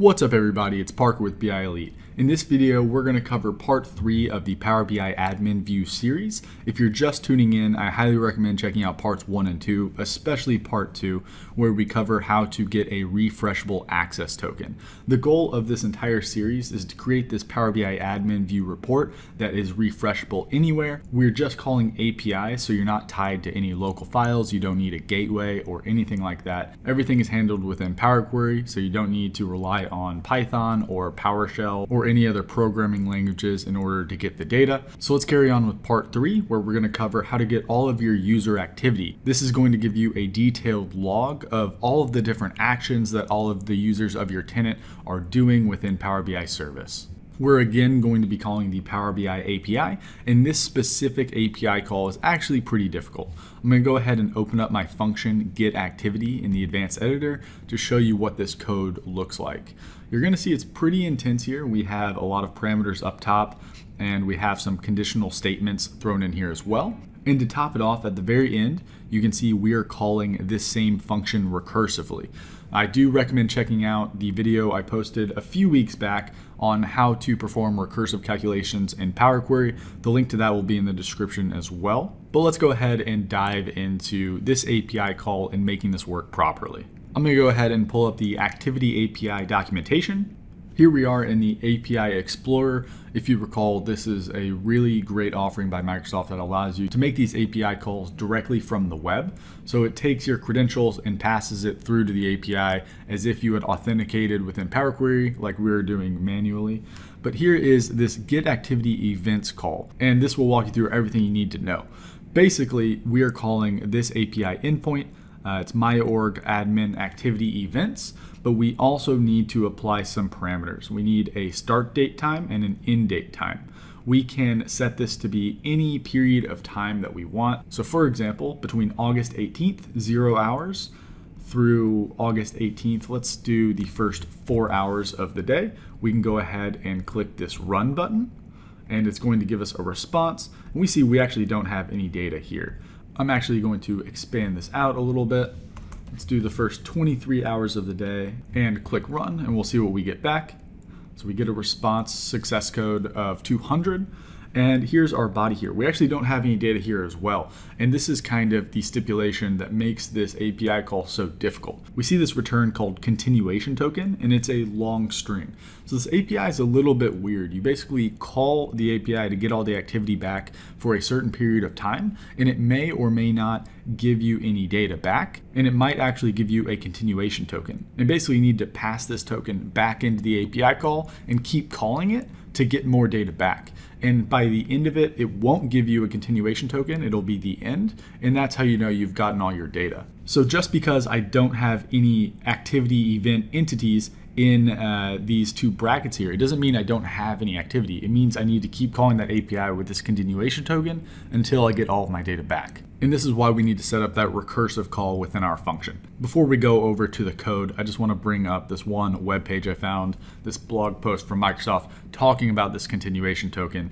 What's up everybody, it's Parker with BI Elite. In this video, we're going to cover part 3 of the Power BI Admin View series. If you're just tuning in, I highly recommend checking out parts 1 and 2, especially part 2, where we cover how to get a refreshable access token. The goal of this entire series is to create this Power BI Admin View report that is refreshable anywhere. We're just calling API, so you're not tied to any local files, you don't need a gateway or anything like that. Everything is handled within Power Query, so you don't need to rely on Python or PowerShell or any other programming languages in order to get the data. So let's carry on with part 3, where we're going to cover how to get all of your user activity. This is going to give you a detailed log of all of the different actions that all of the users of your tenant are doing within Power BI service. We're again going to be calling the Power BI API, and this specific API call is actually pretty difficult. I'm going to go ahead and open up my function get activity in the advanced editor to show you what this code looks like. You're going to see it's pretty intense here. We have a lot of parameters up top, and we have some conditional statements thrown in here as well. And to top it off, at the very end, you can see we are calling this same function recursively. I do recommend checking out the video I posted a few weeks back on how to perform recursive calculations in Power Query. The link to that will be in the description as well. But let's go ahead and dive into this API call and making this work properly. I'm going to go ahead and pull up the Activity API documentation. Here we are in the API Explorer. If you recall, this is a really great offering by Microsoft that allows you to make these API calls directly from the web. So it takes your credentials and passes it through to the API as if you had authenticated within Power Query like we were doing manually. But here is this Get Activity Events call, and this will walk you through everything you need to know. Basically, we are calling this API endpoint. It's myorg admin activity events, but we also need to apply some parameters. We need a start date time and an end date time. We can set this to be any period of time that we want. So for example, between August 18th, 0 hours, through August 18th, let's do the first 4 hours of the day. We can go ahead and click this run button, and it's going to give us a response. And we see we actually don't have any data here. I'm actually going to expand this out a little bit. Let's do the first 23 hours of the day and click run, and we'll see what we get back. So we get a response success code of 200. And here's our body here. We actually don't have any data here as well. And this is kind of the stipulation that makes this API call so difficult. We see this return called continuation token, and it's a long string. So this API is a little bit weird. You basically call the API to get all the activity back for a certain period of time, and it may or may not give you any data back, and it might actually give you a continuation token. And basically you need to pass this token back into the API call and keep calling it to get more data back. And by the end of it, it won't give you a continuation token, it'll be the end, and that's how you know you've gotten all your data. So just because I don't have any activity event entities in these two brackets here, it doesn't mean I don't have any activity. It means I need to keep calling that API with this continuation token until I get all of my data back. And this is why we need to set up that recursive call within our function. Before we go over to the code, I just want to bring up this one web page I found, this blog post from Microsoft talking about this continuation token.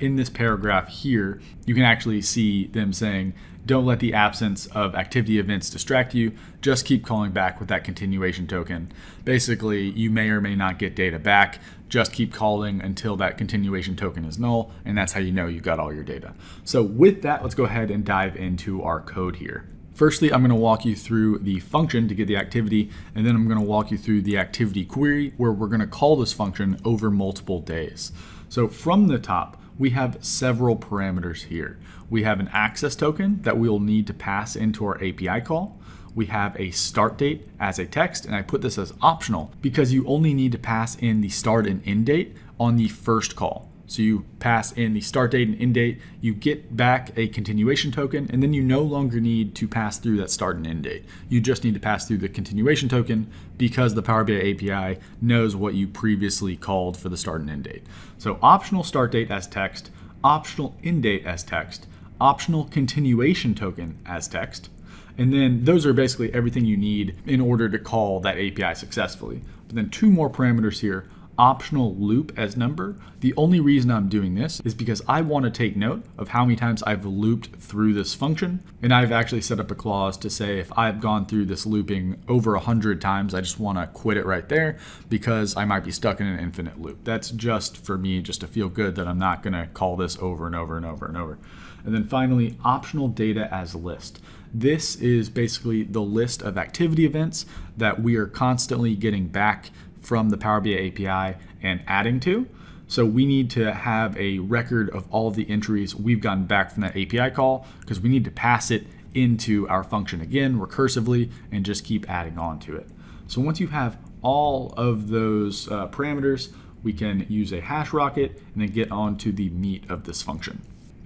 In this paragraph here, you can actually see them saying, don't let the absence of activity events distract you. Just keep calling back with that continuation token. Basically, you may or may not get data back. Just keep calling until that continuation token is null, and that's how you know you got all your data. So with that, let's go ahead and dive into our code here. Firstly, I'm going to walk you through the function to get the activity, and then I'm going to walk you through the activity query where we're going to call this function over multiple days. So from the top, we have several parameters here. We have an access token that we will need to pass into our API call. We have a start date as a text, and I put this as optional because you only need to pass in the start and end date on the first call. So you pass in the start date and end date, you get back a continuation token, and then you no longer need to pass through that start and end date. You just need to pass through the continuation token because the Power BI API knows what you previously called for the start and end date. So optional start date as text, optional end date as text, optional continuation token as text, and then those are basically everything you need in order to call that API successfully. But then two more parameters here. optional loop as number. The only reason I'm doing this is because I want to take note of how many times I've looped through this function. And I've actually set up a clause to say if I've gone through this looping over 100 times, I just want to quit it right there because I might be stuck in an infinite loop. That's just for me, just to feel good that I'm not going to call this over and over and over and over. And then finally, optional data as list. This is basically the list of activity events that we are constantly getting back from the Power BI API and adding to. So we need to have a record of all of the entries we've gotten back from that API call because we need to pass it into our function again recursively and just keep adding on to it. So once you have all of those parameters, we can use a hash rocket and then get on to the meat of this function.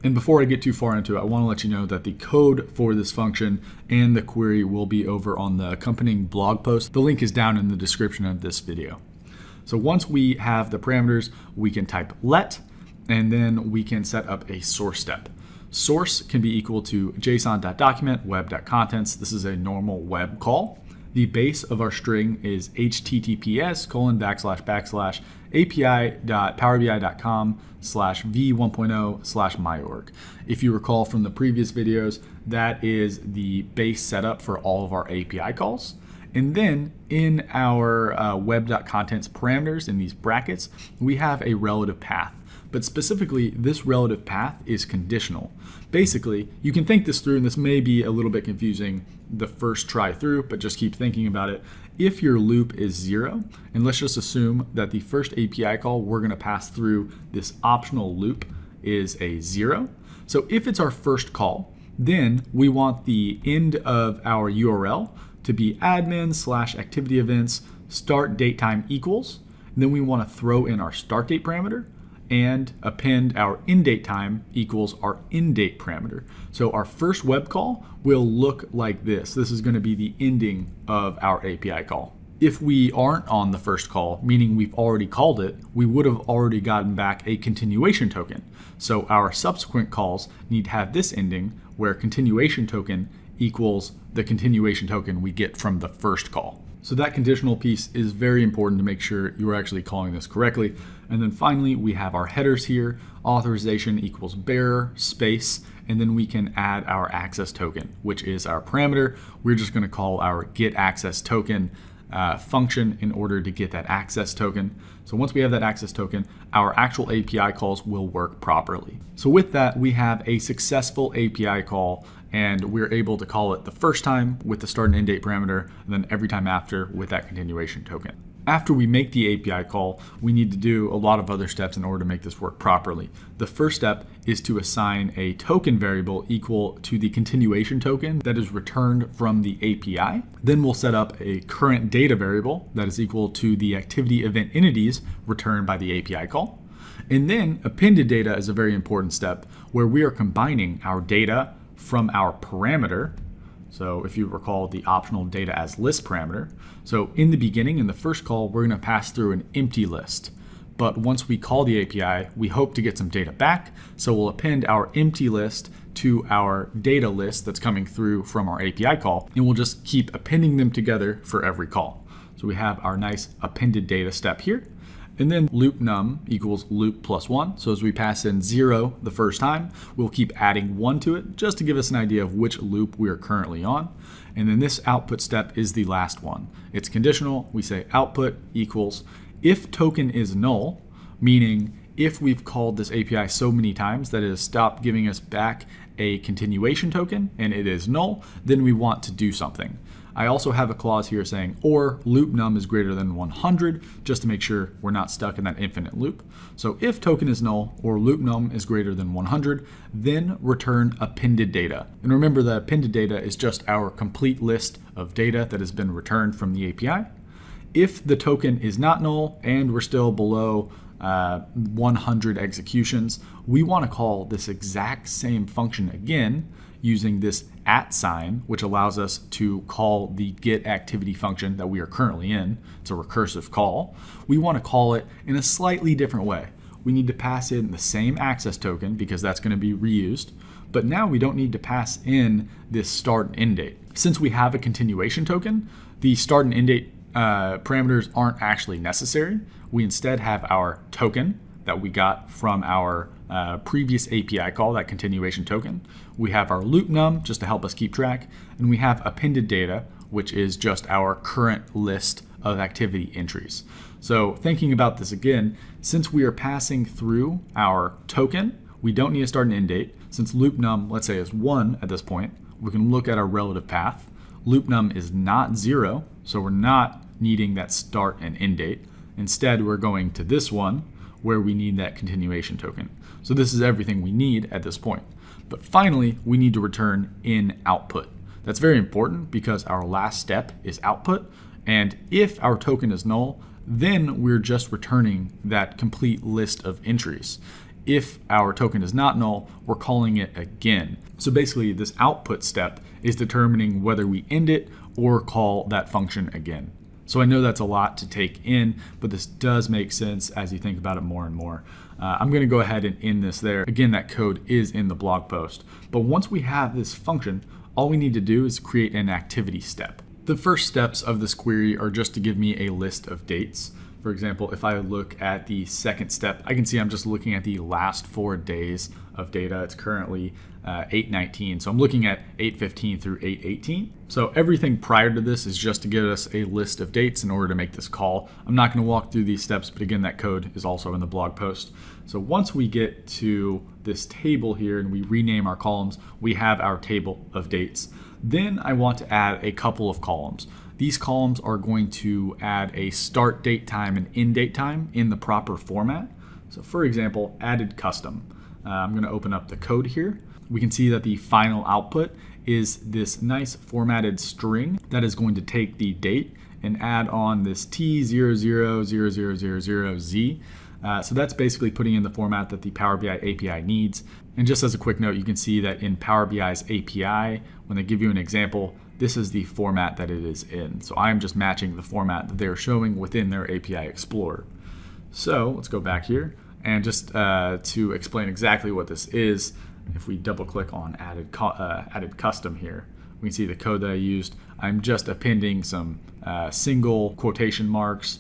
And before I get too far into it, I want to let you know that the code for this function and the query will be over on the accompanying blog post. The link is down in the description of this video. So once we have the parameters, we can type let, and then we can set up a source step. Source can be equal to json.document web.contents. This is a normal web call. The base of our string is https://api.powerbi.com/v1.0/myorg. If you recall from the previous videos, that is the base setup for all of our API calls. And then in our web.contents parameters in these brackets, we have a relative path. But specifically, this relative path is conditional. Basically, you can think this through, and this may be a little bit confusing the first try through, but just keep thinking about it. If your loop is 0, and let's just assume that the first API call we're going to pass through this optional loop is a 0. So if it's our first call, then we want the end of our URL to be admin/activity-events-start-date-time=. And then we want to throw in our start date parameter and append our end date time equals our end date parameter. So our first web call will look like this. This is going to be the ending of our API call. If we aren't on the first call, meaning we've already called it, we would have already gotten back a continuation token. So our subsequent calls need to have this ending where continuation token equals the continuation token we get from the first call. So that conditional piece is very important to make sure you're actually calling this correctly. And then finally, we have our headers here, authorization equals bearer space, and then we can add our access token, which is our parameter. We're just going to call our get access token function in order to get that access token. So once we have that access token, our actual API calls will work properly. So with that, we have a successful API call, and we're able to call it the first time with the start and end date parameter, and then every time after with that continuation token. After we make the API call, we need to do a lot of other steps in order to make this work properly. The first step is to assign a token variable equal to the continuation token that is returned from the API. Then we'll set up a current data variable that is equal to the activity event entities returned by the API call. And then appended data is a very important step where we are combining our data from our parameter. So if you recall the optional data as list parameter. So in the beginning, in the first call, we're going to pass through an empty list. But once we call the API, we hope to get some data back. So we'll append our empty list to our data list that's coming through from our API call. And we'll just keep appending them together for every call. So we have our nice appended data step here. And then loop num equals loop plus 1. So as we pass in 0 the first time, we'll keep adding 1 to it just to give us an idea of which loop we are currently on. And then this output step is the last one. It's conditional. We say output equals if token is null, meaning if we've called this API so many times that it has stopped giving us back a continuation token and it is null, then we want to do something. I also have a clause here saying or loop num is greater than 100 just to make sure we're not stuck in that infinite loop. So if token is null or loop num is greater than 100, then return appended data. And remember that appended data is just our complete list of data that has been returned from the API. If the token is not null and we're still below 100 executions, we want to call this exact same function again using this @ sign, which allows us to call the get activity function that we are currently in. It's a recursive call. We want to call it in a slightly different way. We need to pass in the same access token because that's going to be reused. But now we don't need to pass in this start and end date. Since we have a continuation token, the start and end date parameters aren't actually necessary. We instead have our token that we got from our previous API call, that continuation token. We have our loop num just to help us keep track, and we have appended data, which is just our current list of activity entries. So thinking about this again, since we are passing through our token, we don't need to start an end date. Since loop num, let's say, is 1 at this point, we can look at our relative path. Loop num is not 0, so we're not needing that start and end date. Instead, we're going to this one where we need that continuation token. So this is everything we need at this point. But finally, we need to return in output. That's very important because our last step is output. And if our token is null, then we're just returning that complete list of entries. If our token is not null, we're calling it again. So basically this output step is determining whether we end it or call that function again. So I know that's a lot to take in, but this does make sense as you think about it more and more. I'm gonna go ahead and end this there. Again, that code is in the blog post. But once we have this function, all we need to do is create an activity step. The first steps of this query are just to give me a list of dates. For example, if I look at the second step, I can see I'm just looking at the last 4 days of data. It's currently 8/19, so I'm looking at 8/15 through 8/18. So everything prior to this is just to give us a list of dates in order to make this call. I'm not going to walk through these steps, but again, that code is also in the blog post. So once we get to this table here and we rename our columns, we have our table of dates. Then I want to add a couple of columns. These columns are going to add a start date time and end date time in the proper format. So for example, added custom. I'm going to open up the code here. We can see that the final output is this nice formatted string that is going to take the date and add on this T000000Z. So that's basically putting in the format that the Power BI API needs. And just as a quick note, you can see that in Power BI's API, when they give you an example, this is the format that it is in. So I'm just matching the format that they're showing within their API Explorer. So let's go back here. And just to explain exactly what this is, if we double click on added custom here, we can see the code that I used. I'm just appending some single quotation marks,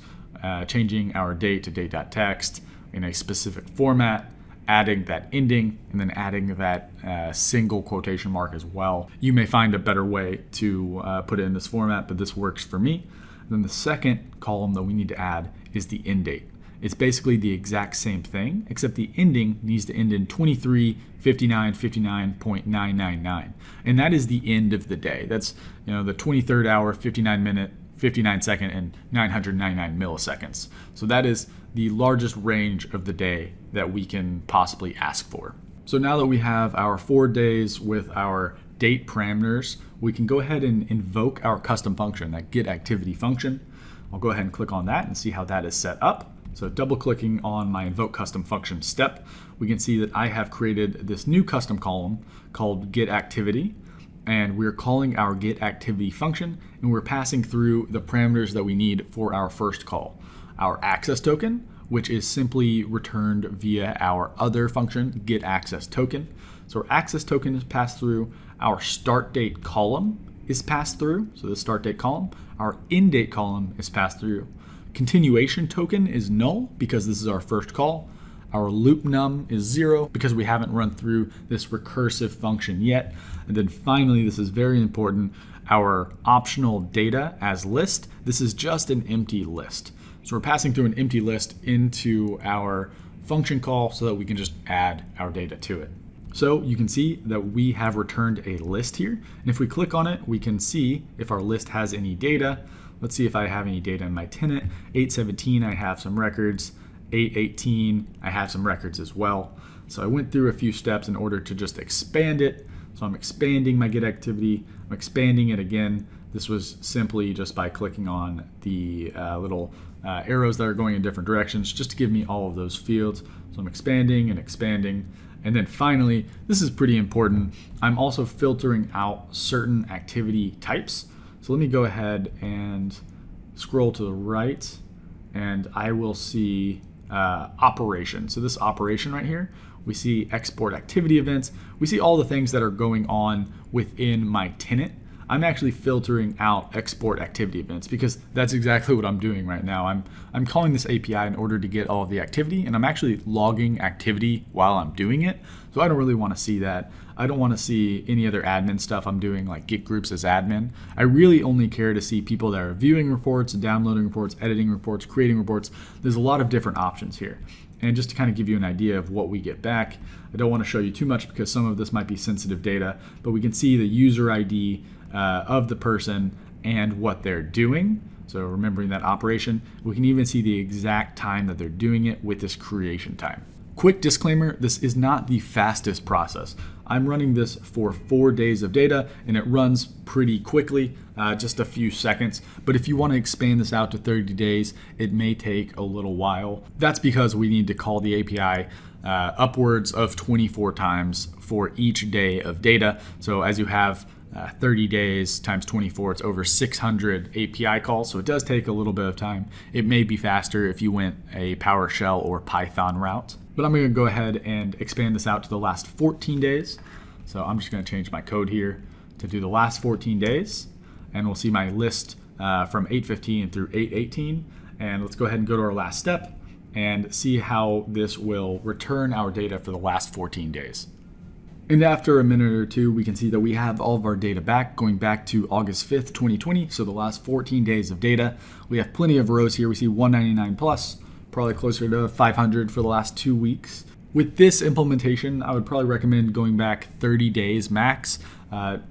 changing our date to date.text in a specific format, adding that ending, and then adding that single quotation mark as well. You may find a better way to put it in this format, but this works for me. And then the second column that we need to add is the end date. It's basically the exact same thing, except the ending needs to end in 23:59:59.999. And that is the end of the day. That's, you know, the 23rd hour, 59 minute, 59 second, and 999 milliseconds. So that is the largest range of the day that we can possibly ask for. So now that we have our 4 days with our date parameters, we can go ahead and invoke our custom function, that get activity function. I'll go ahead and click on that and see how that is set up. So double clicking on my invoke custom function step, we can see that I have created this new custom column called get activity. And we're calling our get activity function, and we're passing through the parameters that we need for our first call. Our access token, which is simply returned via our other function, get access token. So our access token is passed through. Our start date column is passed through. So the start date column, our end date column is passed through. Continuation token is null because this is our first call. Our loop num is 0 because we haven't run through this recursive function yet. And then finally, this is very important, our optional data as list. This is just an empty list. So we're passing through an empty list into our function call so that we can just add our data to it. So you can see that we have returned a list here. And if we click on it, we can see if our list has any data. Let's see if I have any data in my tenant. 8/17, I have some records. 8/18, I have some records as well. So I went through a few steps in order to just expand it. So I'm expanding my get activity, I'm expanding it again. This was simply just by clicking on the little arrows that are going in different directions just to give me all of those fields. So I'm expanding and expanding. And then finally, this is pretty important. I'm also filtering out certain activity types. So let me go ahead and scroll to the right and I will see operation. So this operation right here, we see export activity events. We see all the things that are going on within my tenant. I'm actually filtering out export activity events, because that's exactly what I'm doing right now. I'm calling this API in order to get all of the activity, and I'm actually logging activity while I'm doing it. So I don't really want to see that. I don't want to see any other admin stuff I'm doing, like git groups as admin. I really only care to see people that are viewing reports, downloading reports, editing reports, creating reports. There's a lot of different options here. And just to kind of give you an idea of what we get back, I don't want to show you too much because some of this might be sensitive data, but we can see the user ID of the person and what they're doing. So remembering that operation, we can even see the exact time that they're doing it with this creation time. Quick disclaimer, this is not the fastest process. I'm running this for 4 days of data and it runs pretty quickly, just a few seconds. But if you want to expand this out to 30 days, it may take a little while. That's because we need to call the API upwards of 24 times for each day of data. So as you have 30 days times 24, it's over 600 API calls. So it does take a little bit of time. It may be faster if you went a PowerShell or Python route, but I'm going to go ahead and expand this out to the last 14 days. So I'm just going to change my code here to do the last 14 days. And we'll see my list from 8:15 through 8:18. And let's go ahead and go to our last step and see how this will return our data for the last 14 days. And after a minute or two, we can see that we have all of our data back, going back to August 5th, 2020. So the last 14 days of data. We have plenty of rows here. We see 199 plus, probably closer to 500 for the last 2 weeks. With this implementation, I would probably recommend going back 30 days max,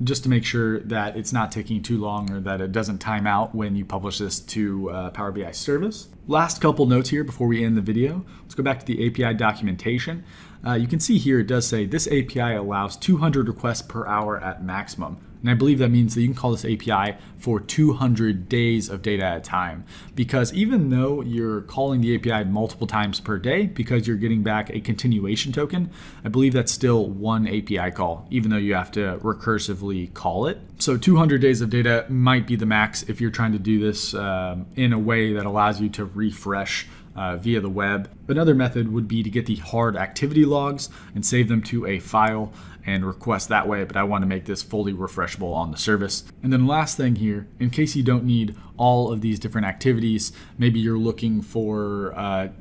just to make sure that it's not taking too long or that it doesn't time out when you publish this to Power BI service. Last couple notes here before we end the video. Let's go back to the API documentation. You can see here it does say this API allows 200 requests per hour at maximum. And I believe that means that you can call this API for 200 days of data at a time, because even though you're calling the API multiple times per day because you're getting back a continuation token, I believe that's still one API call, even though you have to recursively call it. So 200 days of data might be the max if you're trying to do this in a way that allows you to refresh via the web. Another method would be to get the hard activity logs and save them to a file and request that way, but I want to make this fully refreshable on the service. And then last thing here, in case you don't need all of these different activities, maybe you're looking for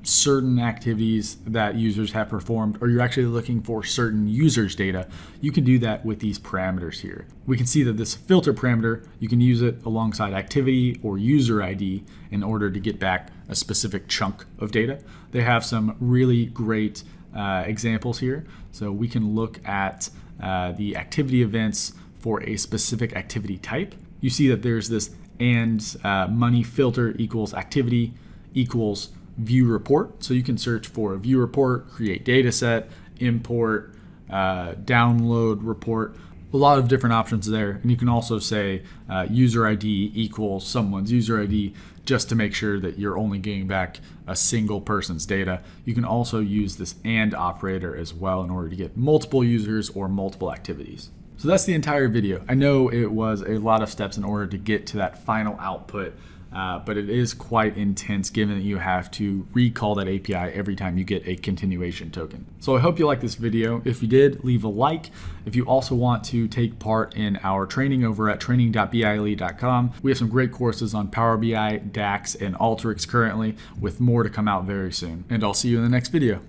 certain activities that users have performed, or you're actually looking for certain users' data, you can do that with these parameters here. We can see that this filter parameter, you can use it alongside activity or user ID in order to get back a specific chunk of data. They have some really great examples here. So we can look at the activity events for a specific activity type. You see that there's this and money filter equals activity equals view report. So you can search for a view report, create data set, import, download report. A lot of different options there. And you can also say user ID equals someone's user ID, just to make sure that you're only getting back a single person's data. You can also use this and operator as well in order to get multiple users or multiple activities. So that's the entire video. I know it was a lot of steps in order to get to that final output, but it is quite intense given that you have to recall that API every time you get a continuation token. So I hope you liked this video. If you did, leave a like. If you also want to take part in our training over at training.bielite.com, we have some great courses on Power BI, DAX, and Alteryx currently, with more to come out very soon. And I'll see you in the next video.